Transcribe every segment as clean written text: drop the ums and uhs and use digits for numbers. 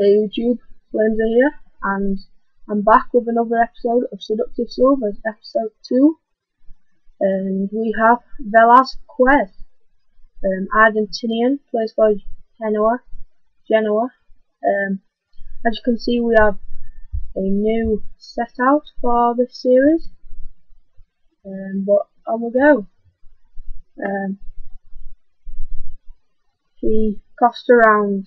Hey YouTube, Flames are here, and I'm back with another episode of Seductive Silvers, episode 2, and we have Velasquez, Argentinian, plays for Genoa. As you can see, we have a new set out for this series, but on we go. He cost around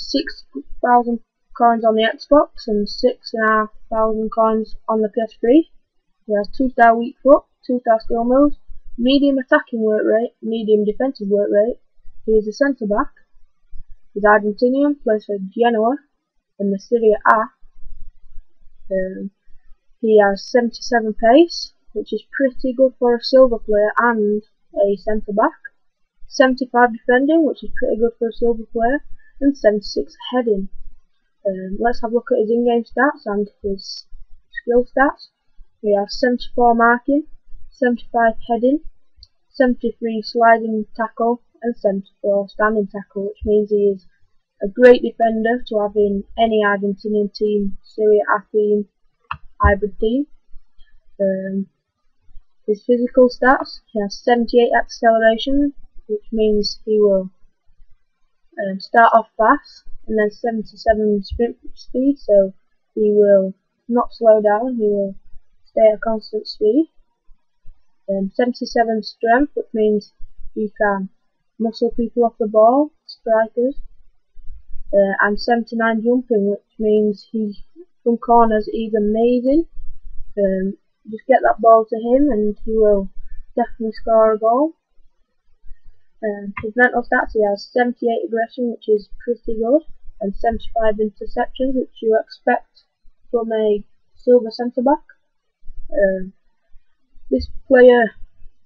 6,000 coins on the Xbox and 6,500 coins on the PS3. He has 2-star weak foot, 2-star skill moves, medium attacking work rate, medium defensive work rate. He is a centre back. He's Argentinian, plays for Genoa in the Serie A. He has 77 pace, which is pretty good for a silver player and a centre back. 75 defending, which is pretty good for a silver player, and 76 heading. Let's have a look at his in-game stats and his skill stats. He has 74 marking, 75 heading, 73 sliding tackle and 74 standing tackle, which means he is a great defender to have in any Argentinian team, Serie A team, hybrid team. His physical stats, he has 78 acceleration, which means he will start off fast, and then 77 sprint speed, so he will not slow down, he will stay at a constant speed. 77 strength, which means he can muscle people off the ball, strikers, and 79 jumping, which means he, from corners, he's amazing. Just get that ball to him and he will definitely score a goal. His mental stats, he has 78 aggression, which is pretty good, and 75 interceptions, which you expect from a silver centre back. This player,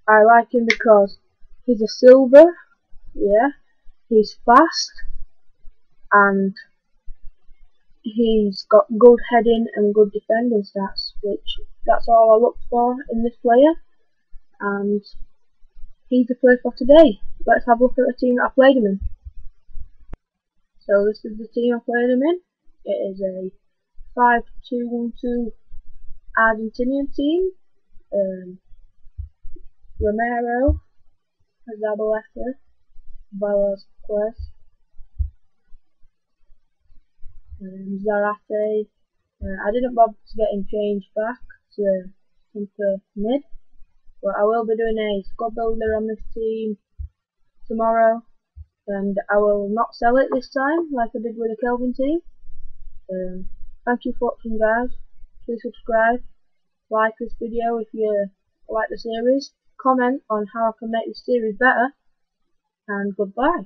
I like him because he's a silver, yeah, he's fast, and he's got good heading and good defending stats, which that's all I looked for in this player, and he's the player for today. Let's have a look at the team that I played him in. So this is the team I played him in. It is a 5-2-1-2 Argentinian team. Romero, Zabaleta, Baros Quest, Zarate. I didn't bother to get him changed back to center mid, but I will be doing a squad builder on this team tomorrow, and I will not sell it this time like I did with the Kelvin team. Thank you for watching, guys. Please subscribe, like this video if you like the series, comment on how I can make this series better, and goodbye.